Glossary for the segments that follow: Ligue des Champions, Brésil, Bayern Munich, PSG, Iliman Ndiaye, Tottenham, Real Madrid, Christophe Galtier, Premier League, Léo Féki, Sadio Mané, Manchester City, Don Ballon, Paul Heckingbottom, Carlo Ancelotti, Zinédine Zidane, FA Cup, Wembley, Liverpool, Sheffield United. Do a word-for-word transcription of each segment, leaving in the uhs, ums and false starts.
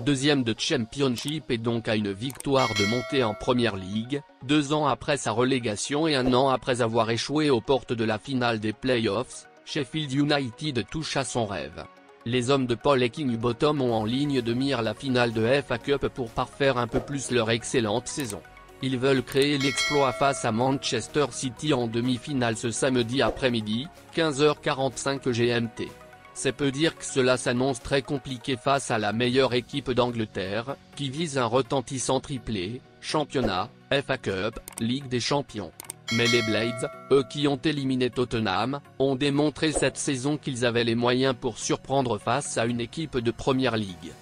Deuxième de Championship et donc à une victoire de montée en Premier League, deux ans après sa relégation et un an après avoir échoué aux portes de la finale des playoffs, Sheffield United touche à son rêve. Les hommes de Paul Heckingbottom ont en ligne de mire la finale de F A Cup pour parfaire un peu plus leur excellente saison. Ils veulent créer l'exploit face à Manchester City en demi-finale ce samedi après-midi, quinze heures quarante-cinq G M T. C'est peu dire que cela s'annonce très compliqué face à la meilleure équipe d'Angleterre, qui vise un retentissant triplé, championnat, F A Cup, Ligue des Champions. Mais les Blades, eux qui ont éliminé Tottenham, ont démontré cette saison qu'ils avaient les moyens pour surprendre face à une équipe de Première Ligue.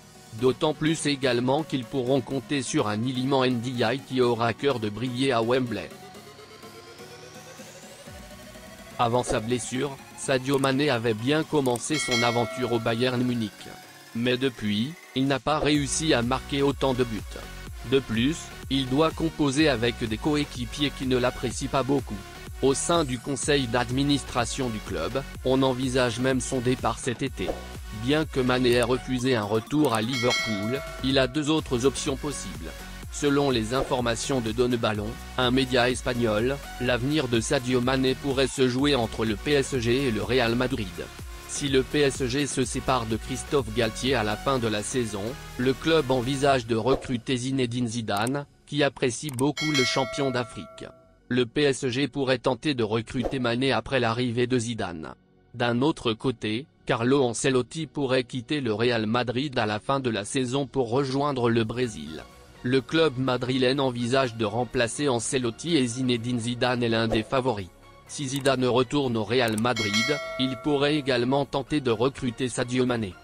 D'autant plus également qu'ils pourront compter sur un Iliman Ndiaye qui aura à cœur de briller à Wembley. Avant sa blessure, Sadio Mané avait bien commencé son aventure au Bayern Munich. Mais depuis, il n'a pas réussi à marquer autant de buts. De plus, il doit composer avec des coéquipiers qui ne l'apprécient pas beaucoup. Au sein du conseil d'administration du club, on envisage même son départ cet été. Bien que Mané ait refusé un retour à Liverpool, il a deux autres options possibles. Selon les informations de Don Ballon, un média espagnol, l'avenir de Sadio Mané pourrait se jouer entre le P S G et le Real Madrid. Si le P S G se sépare de Christophe Galtier à la fin de la saison, le club envisage de recruter Zinédine Zidane, qui apprécie beaucoup le champion d'Afrique. Le P S G pourrait tenter de recruter Mané après l'arrivée de Zidane. D'un autre côté, Carlo Ancelotti pourrait quitter le Real Madrid à la fin de la saison pour rejoindre le Brésil. Le club madrilène envisage de remplacer Ancelotti et Zinédine Zidane est l'un des favoris. Si Zidane retourne au Real Madrid, il pourrait également tenter de recruter Sadio Mané.